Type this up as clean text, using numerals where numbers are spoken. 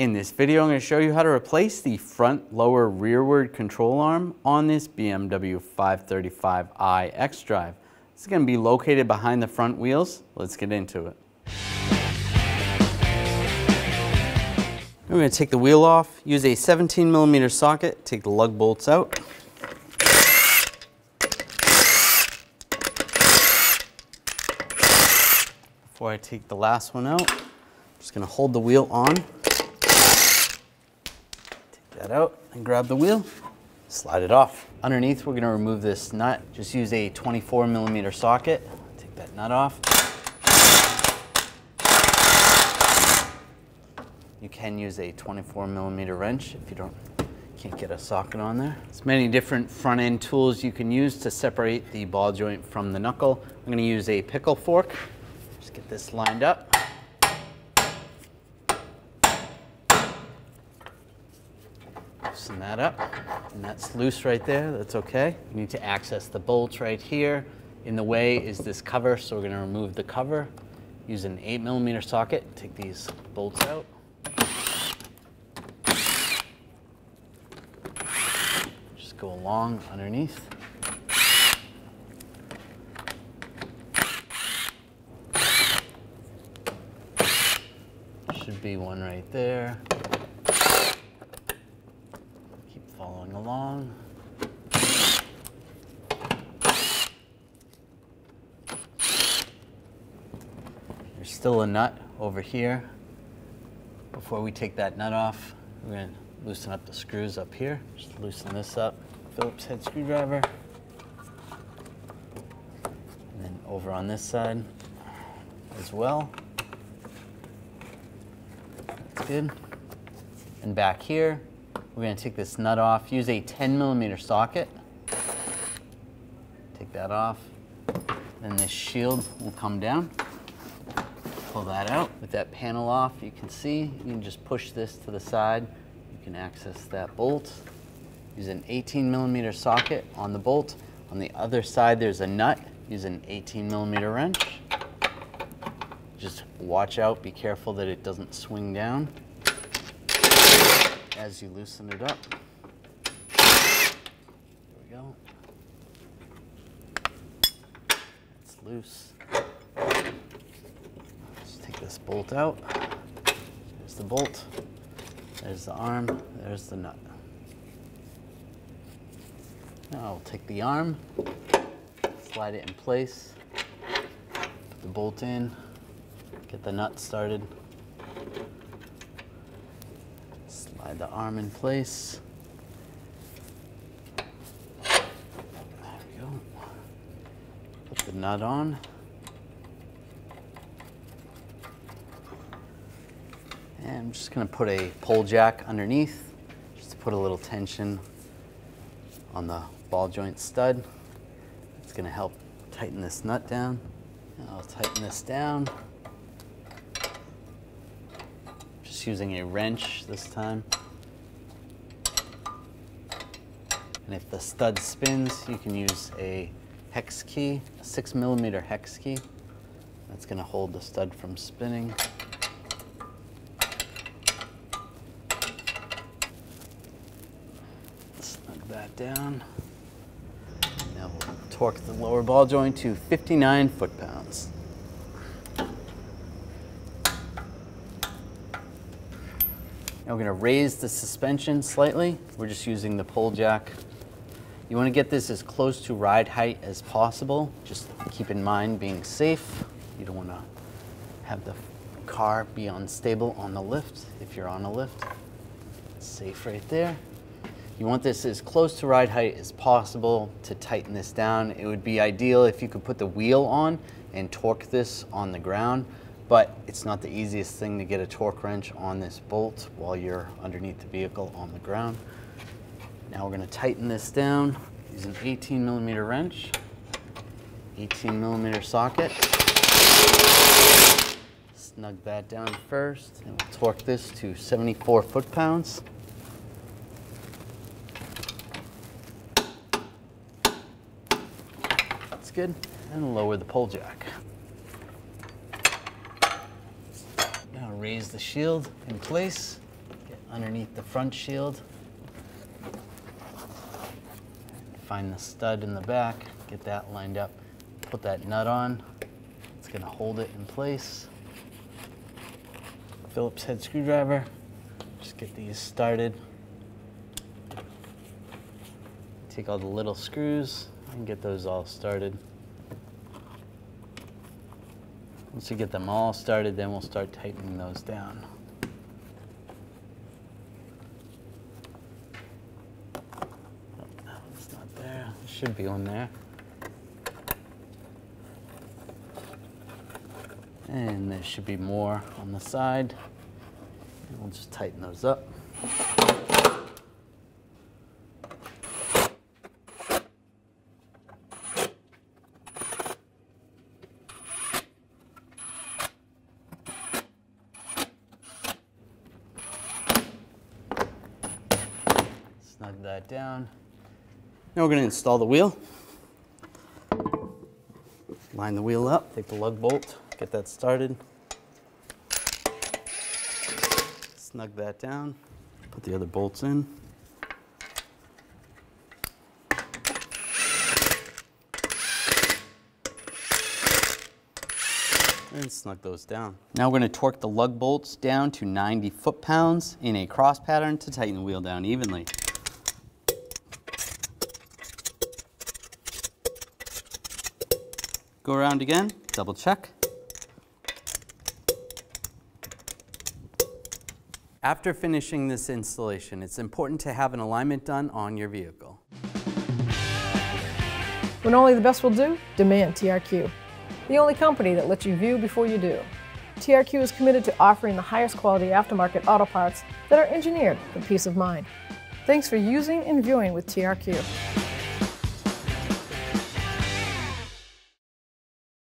In this video, I'm going to show you how to replace the front lower rearward control arm on this BMW 535i xDrive. It's going to be located behind the front wheels. Let's get into it. We're going to take the wheel off, use a 17mm socket, take the lug bolts out. Before I take the last one out, I'm just going to hold the wheel on. That out and grab the wheel, slide it off. Underneath, we're gonna remove this nut. Just use a 24mm socket, take that nut off. You can use a 24mm wrench if you can't get a socket on there. There's many different front end tools you can use to separate the ball joint from the knuckle. I'm gonna use a pickle fork. Just get this lined up. Loosen that up, and that's loose right there, that's okay. You need to access the bolts right here. In the way is this cover, so we're gonna remove the cover. Use an 8mm socket, take these bolts out. Just go along underneath. Should be one right there. Following along. There's still a nut over here. Before we take that nut off, we're going to loosen up the screws up here. Just loosen this up. Phillips head screwdriver. And then over on this side as well. That's good. And back here, we're going to take this nut off, use a 10mm socket, take that off, then this shield will come down, pull that out. With that panel off, you can see, you can just push this to the side, you can access that bolt, use an 18mm socket on the bolt. On the other side there's a nut, use an 18mm wrench, just watch out, be careful that it doesn't swing down as you loosen it up. There we go. It's loose. Just take this bolt out. There's the bolt. There's the arm. There's the nut. Now I'll take the arm, slide it in place, put the bolt in, get the nut started. Slide the arm in place. There we go. Put the nut on. And I'm just going to put a pole jack underneath, just to put a little tension on the ball joint stud. It's going to help tighten this nut down. And I'll tighten this down. Using a wrench this time. And if the stud spins, you can use a hex key, a 6mm hex key. That's going to hold the stud from spinning. Snug that down. Now we'll torque the lower ball joint to 59 foot-pounds. Now we're going to raise the suspension slightly. We're just using the pole jack. You want to get this as close to ride height as possible. Just keep in mind being safe. You don't want to have the car be unstable on the lift if you're on a lift. It's safe right there. You want this as close to ride height as possible to tighten this down. It would be ideal if you could put the wheel on and torque this on the ground. But it's not the easiest thing to get a torque wrench on this bolt while you're underneath the vehicle on the ground. Now we're going to tighten this down. Use an 18mm wrench, 18mm socket. Snug that down first, and we'll torque this to 74 foot-pounds. That's good. And lower the pole jack. Raise the shield in place, underneath the front shield. Find the stud in the back, get that lined up, put that nut on. It's going to hold it in place. Phillips head screwdriver, just get these started. Take all the little screws and get those all started. Once you get them all started, then we'll start tightening those down. Oh, it's not there. It should be on there. And there should be more on the side. And we'll just tighten those up. Snug that down. Now we're going to install the wheel. Line the wheel up, take the lug bolt, get that started. Snug that down, put the other bolts in. And snug those down. Now we're going to torque the lug bolts down to 90 foot-pounds in a cross pattern to tighten the wheel down evenly. Go around again, double check. After finishing this installation, it's important to have an alignment done on your vehicle. When only the best will do, demand TRQ. The only company that lets you view before you do. TRQ is committed to offering the highest quality aftermarket auto parts that are engineered for peace of mind. Thanks for using and viewing with TRQ.